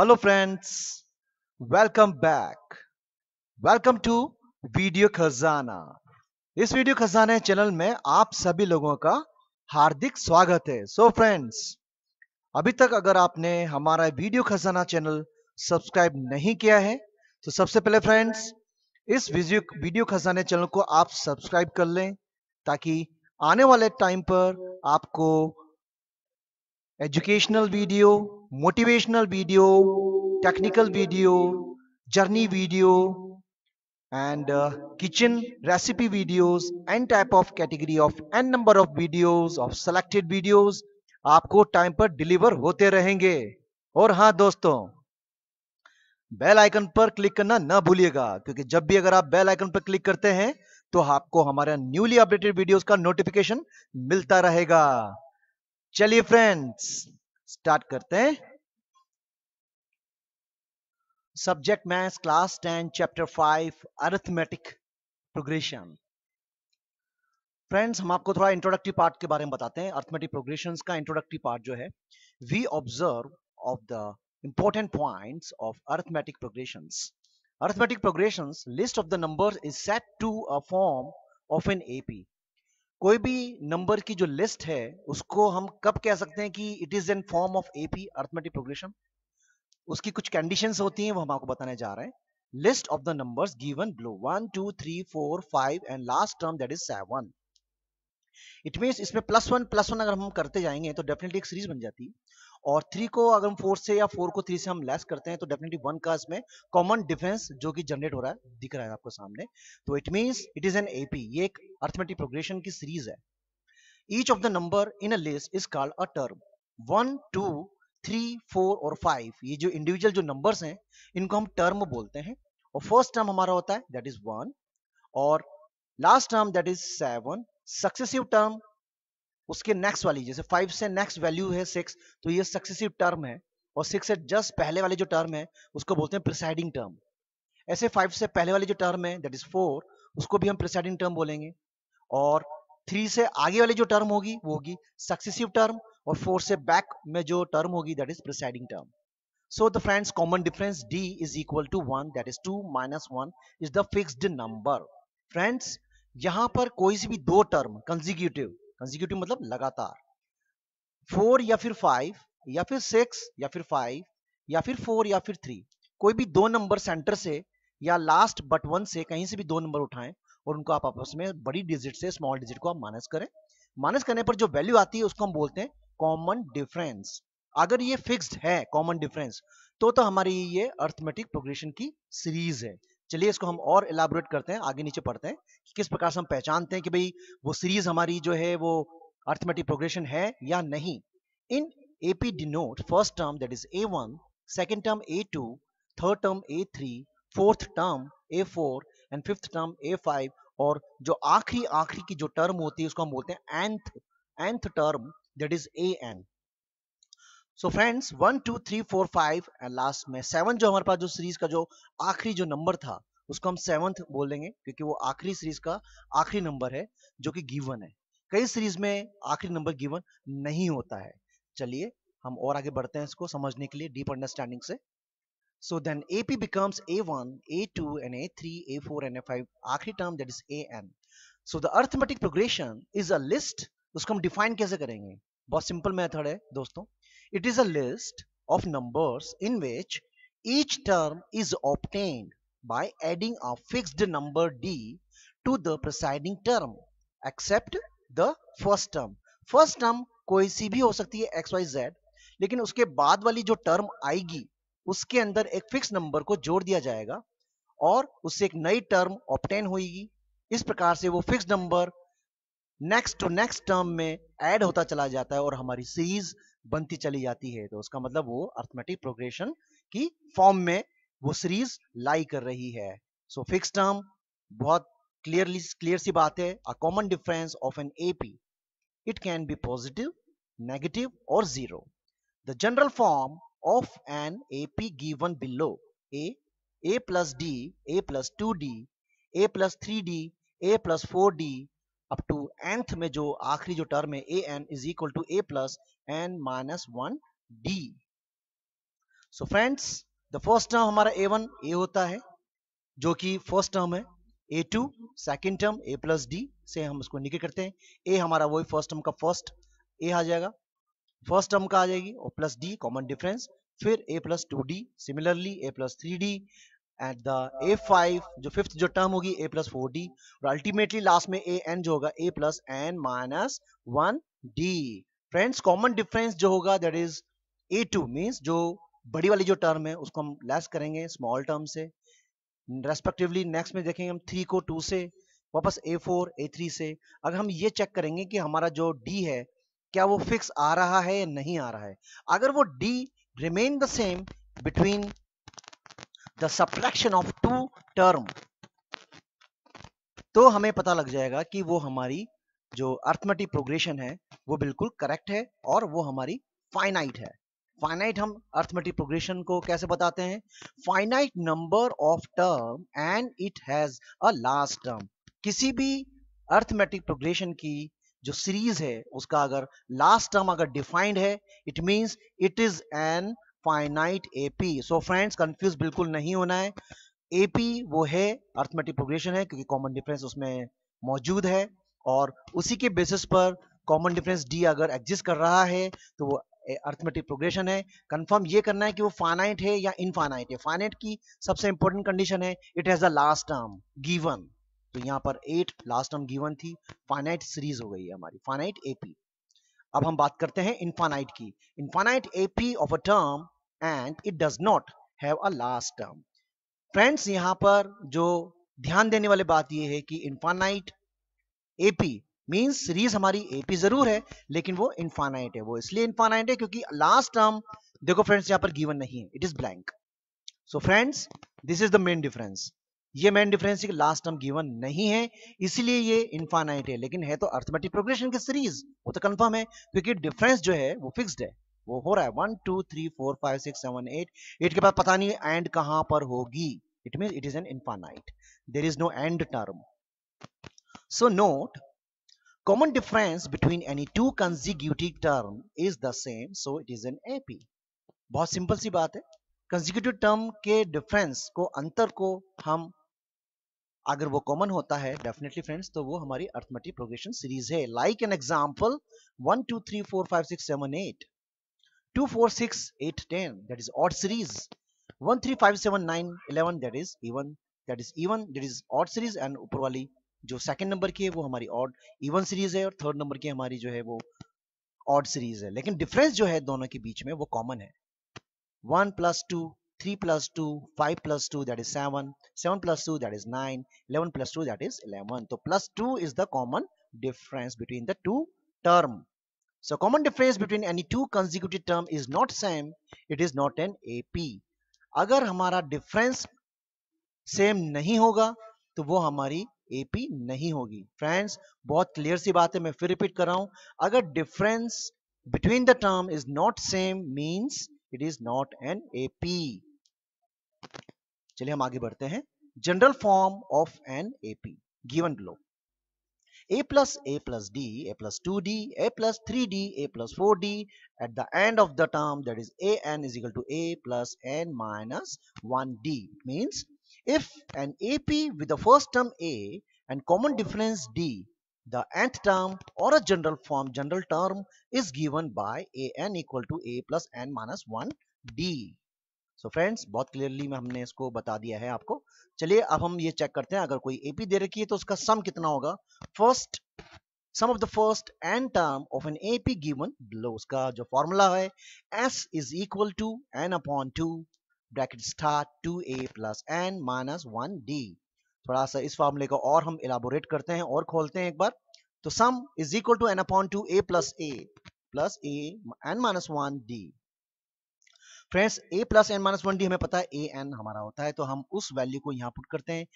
Hello friends, welcome back. Welcome to video खजाना। इस video खजाना चैनल में आप सभी लोगों का हार्दिक स्वागत है। सो फ्रेंड्स, अभी तक अगर आपने हमारा वीडियो खजाना चैनल सब्सक्राइब नहीं किया है तो सबसे पहले फ्रेंड्स इस वीडियो खजाना चैनल को आप सब्सक्राइब कर लें, ताकि आने वाले टाइम पर आपको educational video, motivational video, technical video, journey video and kitchen recipe videos and type of category of an number of videos of selected videos आपको टाइम पर डिलीवर होते रहेंगे। और हाँ दोस्तों, बेल आइकन पर क्लिक करना ना भूलिएगा, क्योंकि जब भी अगर आप बेल आइकन पर क्लिक करते हैं तो आपको हमारे न्यूली अपडेटेड वीडियोज का नोटिफिकेशन मिलता रहेगा। चलिए फ्रेंड्स, स्टार्ट करते हैं। Subject maths, class 10, chapter 5, arithmetic progression. Friends, हम आपको थोड़ा इंट्रोडक्टरी पार्ट के बारे में बताते हैं। अरिथमेटिक प्रोग्रेशंस का इंट्रोडक्टरी पार्ट जो है, we observe of the important points of arithmetic progressions. Arithmetic progressions list of the numbers is set to a form of an AP. कोई भी नंबर की जो लिस्ट है उसको हम कब कह सकते हैं कि it is an form of AP, arithmetic progression. उसकी कुछ कंडीशंस होती हैं, वो हम आपको बताने जा रहे हैं। List of the numbers given below 1 2 3 4 5 and last term that is 7। It means इसमें प्लस वन अगर हम करते जाएंगे तो डेफिनेटली एक सीरीज बन जाती है। और 3 को अगर हम 4 से या 4 को 3 से हम लेस करते हैं तो डेफिनेटली 1 का इसमें कॉमन डिफरेंस जो कि जनरेट हो रहा है दिख रहा है आपको सामने। तो it means it is an AP. ये एक अरिथमेटिक प्रोग्रेशन की सीरीज है। Each of the number in a list is called a term. 1 2 3 4 और 5 ये जो इंडिविजुअल जो नंबर्स हैं इनको हम टर्म बोलते हैं। और फर्स्ट टर्म हमारा होता है दैट इज 1 और last term that is 7। Successive term उसके नेक्स्ट वाली, जैसे 5 से नेक्स्ट वैल्यू है 6, तो ये सक्सेसिव टर्म है। और 6 से जस्ट पहले वाले जो टर्म है उसको बोलते हैं प्रिसाइडिंग टर्म। ऐसे 5 से पहले वाली जो टर्म है दैट इज 4, उसको भी हम प्रिसाइडिंग टर्म बोलेंगे। और 3 से आगे वाली जो टर्म होगी वो होगी सक्सेसिव टर्म, और 4 से बैक में जो टर्म होगी that is preceding term. So the friends, common difference d is equal to 1, that is 2 - 1 is the fixed number. Friends, यहां पर कोई सी भी दो टर्म कंजिक्यूटिव मतलब लगातार, 4 या फिर 5 या फिर 6 या फिर 5 या फिर 4 या फिर 3, कोई भी दो नंबर सेंटर से या लास्ट बट 1 से कहीं से भी दो नंबर उठाएं और उनको आप आपस में बड़ी डिजिट से स्मॉल डिजिट को आप माइनस करें। माइनस करने पर जो वैल्यू आती है उसको हम बोलते हैं कॉमन डिफरेंस। अगर ये फिक्स्ड है कॉमन डिफरेंस तो हमारी ये अरिथमेटिक प्रोग्रेशन की सीरीज है। चलिए इसको हम और एलाबोरेट करते हैं, आगे नीचे पढ़ते हैं कि किस प्रकार से हम पहचानते हैं कि भाई वो सीरीज हमारी जो है वो अरिथमेटिक प्रोग्रेशन है या नहीं। In AP denote first term that is a1, second term a2, third term a3, fourth term a4 and fifth term a5। और जो आखिरी की जो टर्म होती है उसको हम बोलते हैं nth term that is an। So friends, 1 2 3 4 5 and last में 7 जो हमारे पास जो सीरीज का जो आखिरी जो नंबर था उसको हम 7th बोलेंगे, क्योंकि वो आखिरी सीरीज का आखिरी नंबर है जो कि गिवन है। कई सीरीज में आखिरी नंबर गिवन नहीं होता है। चलिए हम और आगे बढ़ते हैं इसको समझने के लिए डीप अंडरस्टैंडिंग से। So then AP becomes a1, a2 and a3, a4 and a5, आखिरी term that is an। So the arithmetic progression is a list. उसको हम डिफाइन कैसे करेंगे? बहुत सिंपल मेथड है दोस्तों। It is a list of numbers in which each term is obtained by adding a fixed number d to the preceding term except the first term। First term कोई सी भी हो सकती है x y z, लेकिन उसके बाद वाली जो term आएगी उसके अंदर एक fixed number को जोड़ दिया जाएगा और उससे एक नई term obtain होगी। इस प्रकार से वो fixed number next to next term में ऐड होता चला जाता है और हमारी सीरीज बनती चली जाती है। तो उसका मतलब वो अरिथमेटिक प्रोग्रेशन की फॉर्म में वो सीरीज लाई कर रही है। सो फिक्स्ड टर्म बहुत क्लियर सी बात है। A common difference of an AP, it can be positive, negative और zero. The general form of an AP given below a plus d, a plus 2d, a plus 3d, a plus 4d up to nth में जो आखिरी जो term है an is equal to a plus n minus 1d। So friends the first term हमारा a1 a होता है जो कि फर्स्ट टर्म है, a2 second term a plus D से हम इसको निकल करते हैं, a हमारा वही फर्स्ट टर्म का फर्स्ट a आ जाएगा, फर्स्ट टर्म का आ जाएगी और प्लस डी कॉमन डिफरेंस, फिर a plus 2d similarly a plus 3d at the a5 जो फिफ्थ जो टर्म होगी a प्लस 4d और अल्टीमेटली लास्ट में a n जो होगा a plus n minus 1d. Friends common difference जो होगा दैट इज a2 मीन्स जो बड़ी वाली जो टर्म है उसको हम लेस करेंगे स्मॉल टर्म से रेस्पेक्टिवली. नेक्स्ट में देखेंगे हम 3 को 2 से, वापस a4 a3 से. अगर हम ये चेक करेंगे कि हमारा जो d है क्या वो फिक्स आ रहा है या नहीं आ रहा है. अगर वो d remain the same between the subtraction of two term तो हमें पता लग जाएगा कि वो हमारी जो अरिथमेटिक प्रोग्रेशन है वो बिल्कुल करेक्ट है और वो हमारी फाइनाइट है. फाइनाइट हम अरिथमेटिक प्रोग्रेशन को कैसे बताते हैं, finite number of term and it has a last term. किसी भी अरिथमेटिक प्रोग्रेशन की जो सीरीज है उसका अगर लास्ट टर्म अगर डिफाइंड है it means it is an finite AP. So friends confuse बिल्कुल नहीं होना है, एपी वो है अरिथमेटिक प्रोग्रेशन है क्योंकि कॉमन डिफरेंस उसमें मौजूद है और उसी के बेसिस पर कॉमन डिफरेंस डी अगर एग्जिस्ट कर रहा है तो वो अरिथमेटिक प्रोग्रेशन है. कंफर्म ये करना है कि वो फाइनाइट है या इनफाइनाइट है. फाइनाइट की सबसे इंपॉर्टेंट कंडीशन है it has a last term given, तो यहाँ पर 8 लास्ट टर्म गिवन थी, फाइनाइट सीरीज हो गई है हमारी फाइनाइट एपी. अब हम बात करते हैं इनफाइनाइट की. Infinite AP of a term and it does not have a last term. Friends यहाँ पर जो ध्यान देने वाली बात यह है कि इनफाइनाइट एपी मींस सीरीज हमारी एपी जरूर है लेकिन वो इनफाइनाइट है. वो इसलिए इनफाइनाइट है क्योंकि लास्ट टर्म देखो फ्रेंड्स यहाँ पर गिवन नहीं है, it is blank. So friends this is the main difference. ये मेन डिफरेंस है कि लास्ट टर्म गिवन नहीं है इसीलिए ये इनफाइनाइट है, लेकिन है तो अरिथमेटिक प्रोग्रेशन की सीरीज वो तो कंफर्म है क्योंकि डिफरेंस जो है वो फिक्स्ड है, वो हो रहा है 1 2 3 4 5 6 7 8 के बाद पता नहीं एंड कहां पर होगी. It mean it is an infinite, there is no end term. So note common difference between any two consecutive term is the same, so it is an AP. बहुत सिंपल सी बात है, consecutive term के difference को अंतर को हम अगर वो common होता है definitely friends तो वो हमारी arithmetic progression series है. Like an example 1 2 3 4 5 6 7 8 2 4 6 8 10 that is odd series, 1 3 5 7 9 11 that is even, that is odd series and ऊपर वाली जो सेकंड नंबर की है वो हमारी ऑड इवन सीरीज है और थर्ड नंबर की हमारी जो है वो ऑड सीरीज है, लेकिन डिफरेंस जो है दोनों के बीच में वो कॉमन है. 1 + 2 3 + 2 5 + 2 that is 7 7 + 2 that is 9 11 + 2 that is 11. तो +2 is the common difference between the two term. So common difference between any two consecutive term is not same, it is not an AP. अगर हमारा difference same नहीं होगा तो वो हमारी AP नहीं होगी. फ्रेंड्स बहुत क्लियर सी बात है, मैं फिर रिपीट कर रहा हूं, अगर difference between the term is not same means it is not an AP. चलिए हम आगे बढ़ते हैं. General form of an AP given below, a plus d a plus 2d a plus 3d a plus 4d at the end of the term that is a n is equal to a plus n minus 1d. It means if an AP with the first term A and common difference D, the nth term or a general form, general term is given by AN equal to A plus N minus 1D. So friends, बहुत clearly में हमने इसको बता दिया है आपको. चलिए अब हम ये चेक करते हैं अगर कोई AP दे रखी है तो उसका सम कितना होगा. First sum of the first n term of an AP given below. उसका जो formula है S is equal to N upon 2. Bracket star 2a plus n minus 1d. थोड़ा सा इस फॉर्मूले को और हम इलाबोरेट करते हैं और खोलते हैं एक बार. तो sum is equal to n upon 2a plus a n minus 1d. Friends a plus n minus 1d हमें पता है a n हमारा होता है, तो हम उस वैल्यू को यहाँ पुट करते हैं.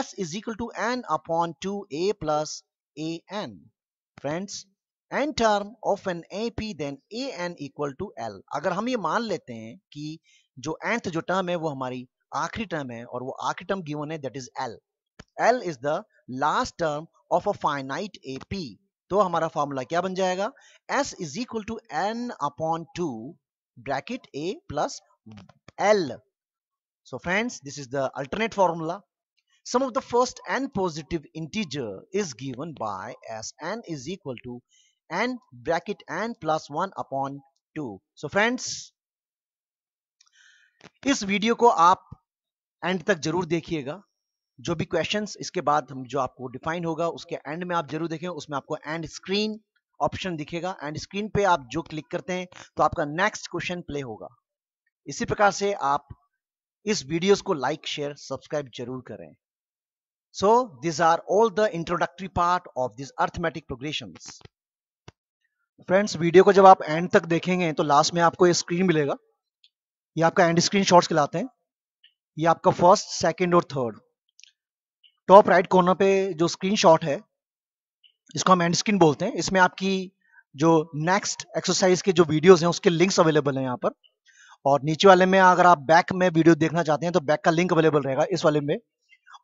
s is equal to n upon 2a plus a n. Friends n term of an AP then a n equal to l. अगर हम ये मान लेते हैं कि जो nth जो टर्म है वो हमारी आखिरी टर्म है और वो आखिरी टर्म गिवन है that is l. l is the last term of a finite AP. तो हमारा फॉर्मूला क्या बन जाएगा, s is equal to n upon 2 bracket a plus L. So friends, this is the alternate formula. Sum of the first n positive integer is given by as n is equal to n bracket n plus 1 upon 2. So friends, इस video को आप and तक जरूर देखिएगा. जो भी questions इसके बाद हम जो आपको डिफाइन होगा उसके एंड में आप जरूर देखें. उसमें आपको एंड स्क्रीन ऑप्शन दिखेगा. एंड स्क्रीन पे आप जो क्लिक करते हैं तो आपका नेक्स्ट क्वेश्चन प्ले होगा. इसी प्रकार से आप इस वीडियोस को लाइक शेयर सब्सक्राइब जरूर करें. So this are all the introductory part of this arithmetic progressions. Friends, video को जब आप एंड तक देखेंगे तो लास्ट में आपको ये स्क्रीन मिलेगा. ये आपका एंड स्क्रीन शॉट्स कहलाते हैं. ये आपका फर्स्ट, सेकंड और थर्ड टॉप राइट कॉर्नर पे जो स्क्रीनशॉट है इसको हम एंड स्क्रीन बोलते हैं. इसमें आपकी जो नेक्स्ट एक्सरसाइज के जो वीडियोस हैं उसके लिंक्स अवेलेबल हैं यहाँ पर. और नीचे वाले में अगर आप बैक में वीडियो देखना चाहते हैं तो बैक का लिंक अवेलेबल रहेगा इस वाले में.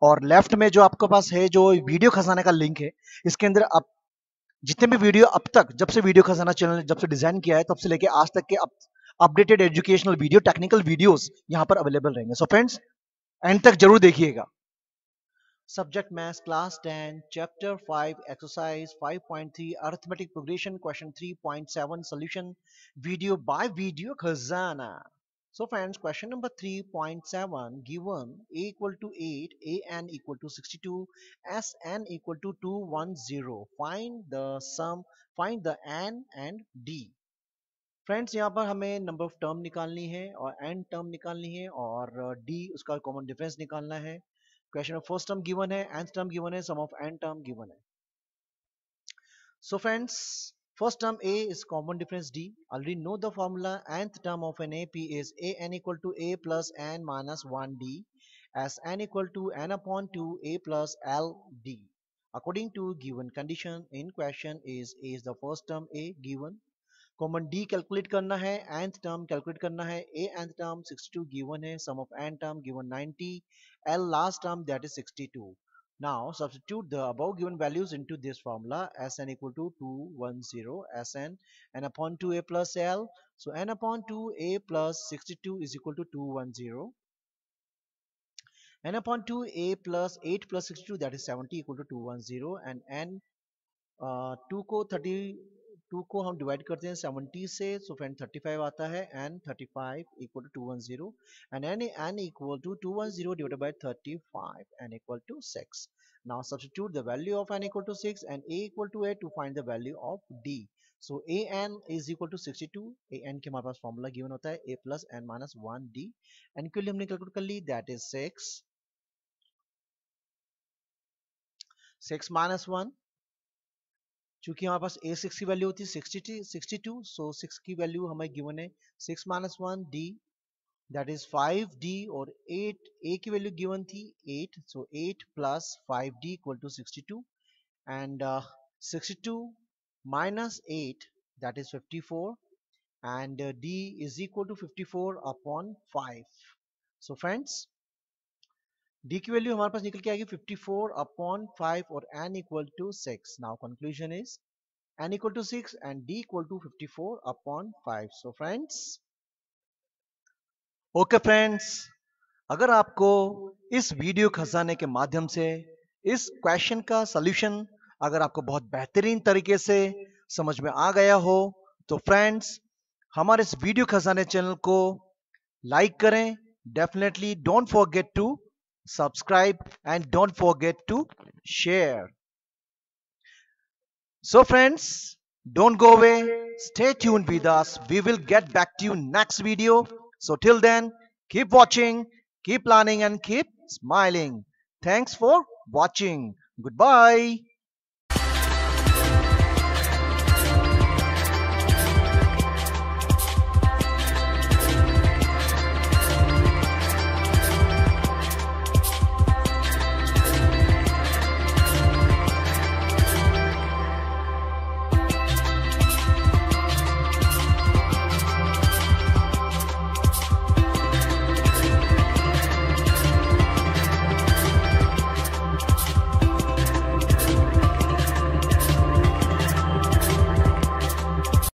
और लेफ्ट में जो आपके पास है जो वीडियो खजाना का लिंक है, इसके अंदर आप जितने भी वीडियो अब तक जब से वीडियो खजाना चैनल जब से डिजाइन किया है तब से लेके आज तक के updated educational video technical videos यहाँ पर अवेलेबल रहेंगे. सो फ्रेंड्स, एंड तक जरूर देखिएगा. Subject maths class 10 chapter 5 exercise 5.3 arithmetic progression question 3.7 solution video by video खजाना. So friends, question number 3.7 given a equal to 8 an equal to 62 sn equal to 210 find the sum find the n and d. Friends, यहाँ पर हमें number of term निकालनी है और N term निकालनी है और डी उसका कॉमन डिफरेंस निकालना है. Question of first term given है, एन टर्म गिवन है, sum of n term given है. So friends, first term a is common difference d. Already know the formula. Nth term of N A P is A N equal to A plus N minus one d s n equal to N upon two A plus l d. According to given condition in question is the first term a given. Common d calculate करना है, nth term calculate करना है. a nth term 62 given है, sum of n term given 90, l last term that is 62. Now substitute the above given values into this formula. sn equal to 210 sn n upon 2 a plus l. So n upon 2 a plus 62 is equal to 210. n upon 2 a plus 8 plus 62 that is 70 equal to 210. And n 2 को 2 को हम divide करते हैं 70 से. So friend 35 आता है. N 35 equal to 210 and n equal to 210 divided by 35 n equal to 6. Now substitute the value of n equal to 6 and a equal to 8 to find the value of d. So a N is equal to 62. A n के हमारे पास formula given होता है a plus N minus one d. N के लिए हमने calculate कर ली दैट इज 6 माइनस 1. चूंकि हमारे पास a6 की वैल्यू होती है 62, सो 6 की वैल्यू हमें गिवन है 6 minus 1 d that is 5d और 8 a की वैल्यू गिवन थी 8. So 8 plus 5d equal to 62 and 62 minus 8 that is 54 and d is equal to 54 upon 5. So friends, d की वैल्यू हमारे पास निकल के आएगी 54 अपॉन 5 और n equal to 6. Now conclusion is n equal to 6 and d equal to 54 upon 5. So friends, okay friends, अगर आपको इस वीडियो खजाने के माध्यम से इस क्वेश्चन का सॉल्यूशन अगर आपको बहुत बेहतरीन तरीके से समझ में आ गया हो तो फ्रेंड्स हमारे इस वीडियो खजाने चैनल को लाइक करें. Definitely don't forget to subscribe and don't forget to share. So friends, don't go away, stay tuned with us. We will get back to you next video. So till then, keep watching, keep learning and keep smiling. Thanks for watching. Goodbye.